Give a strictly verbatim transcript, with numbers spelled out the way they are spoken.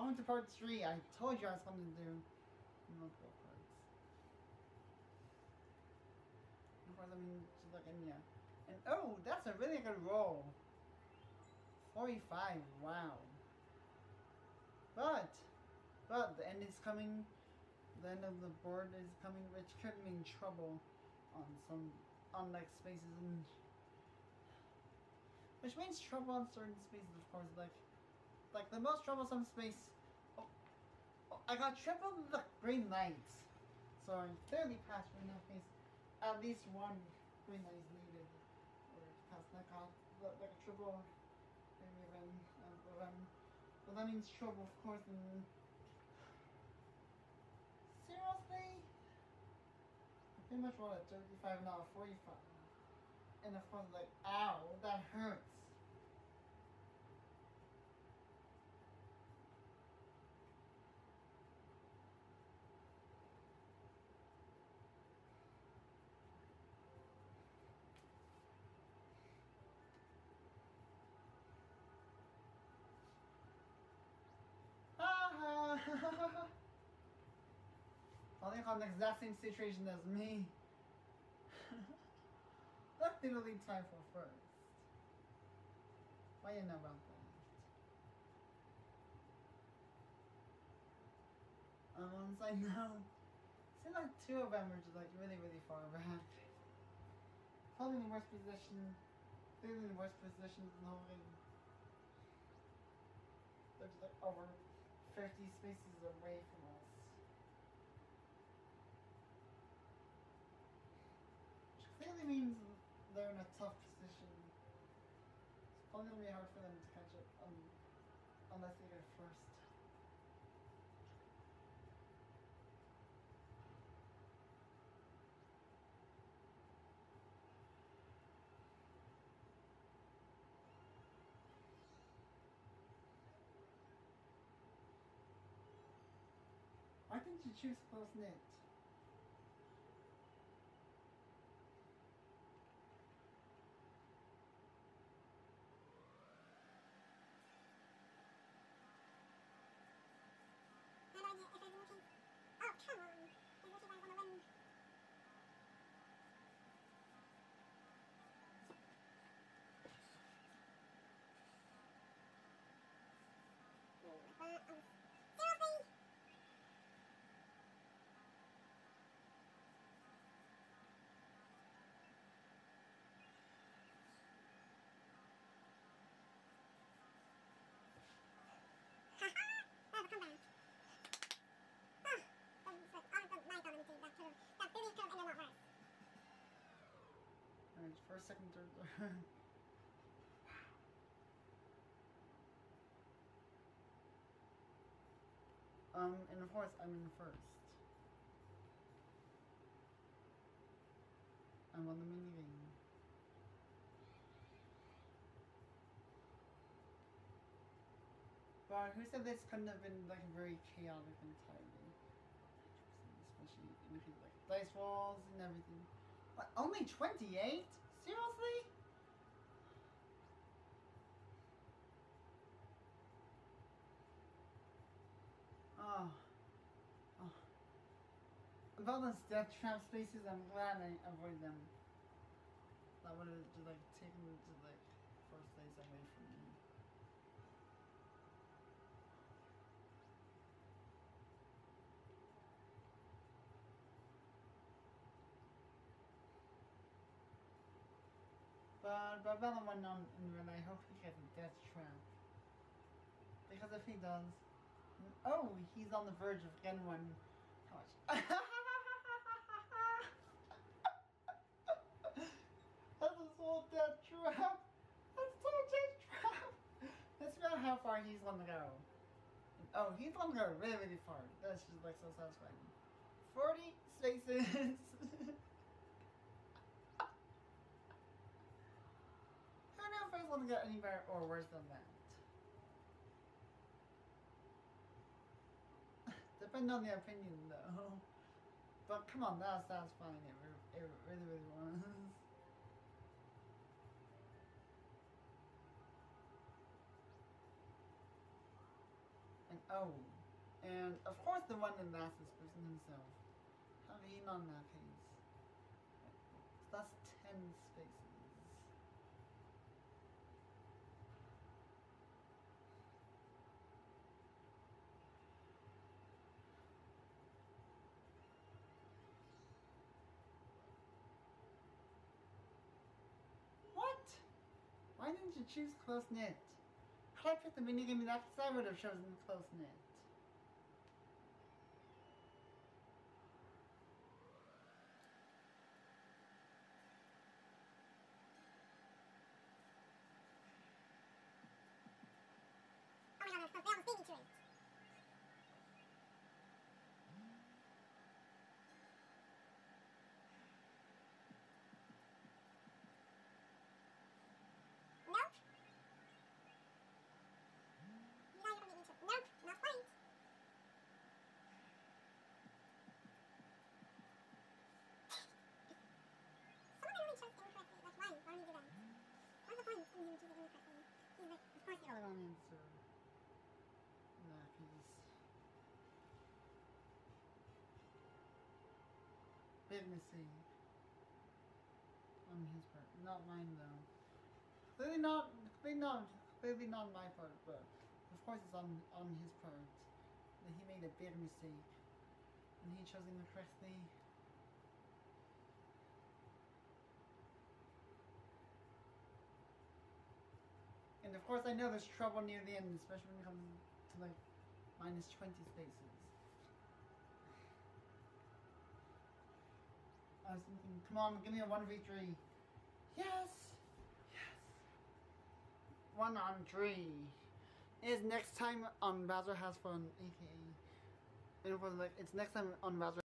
on to part three. I told you I was going to do multiple parts. Of course, I mean, just look in here. And oh, that's a really good roll. forty-five, wow. But, but the end is coming. The end of the board is coming, which could mean trouble on some on like spaces, and which means trouble on certain spaces, of course. Like, like the most troublesome space. Oh, oh, I got triple the green lights, so I'm clearly past right now. Case at least one green light is needed, or past I got like a triple. Even, uh, but, um, but that means trouble, of course. And seriously, I pretty much rolled a thirty-five and not a forty-five, and of course, like, ow, that hurts. I think I'm in the exact same situation as me. Let's do the lead time for first. Why you know about that? Um, once I know. See, like two of them are just like really, really far back. Probably in the worst position. They're in the worst positions in the whole game. They're just like over fifty spaces away from us. Which clearly means they're in a tough position. It's probably going to be hard for them to catch up um, unless they go first. Why didn't you choose close knit? Bad idea if I'm looking. Oh, come on! I'm looking like I'm gonna win. Well, um, seriously? First, second, third. Wow. Um, and of course, I'm in first. I'm on the mini game. But who said this couldn't have been like very chaotic entirely? Especially if you like dice rolls and everything. What, only twenty-eight? Seriously? Oh. Oh. About those death trap spaces, I'm glad I avoided them. That would have like taken me to like first place away from me. But, but Bella went on and I hope he gets a death trap. Because if he does, oh, he's on the verge of getting one. How much? That's a whole death trap. That's a whole death trap. Let's figure out how far he's gonna go. And, oh, he's gonna go really, really far. That's just like so satisfying. Forty spaces. I don't get any better or worse than that. Depending on the opinion, though. But come on, that was satisfying. It, it really, really was. And Oh, and of course the one in last is Person himself. Have him on that page. That's ten spaces. What? Why didn't you choose close knit? Had I picked the minigame next, I would have chosen close knit. Missing on his part, not mine though. Clearly not, clearly not, clearly not my part, but of course it's on on his part that he made a big mistake, and he chose incorrectly. And of course I know there's trouble near the end, especially when it comes to like minus twenty spaces. I was thinking, come on, give me a one victory. Yes! Yes! One on three. It's next time on Bowser Has Fun, aka. It was like, it's next time on Bowser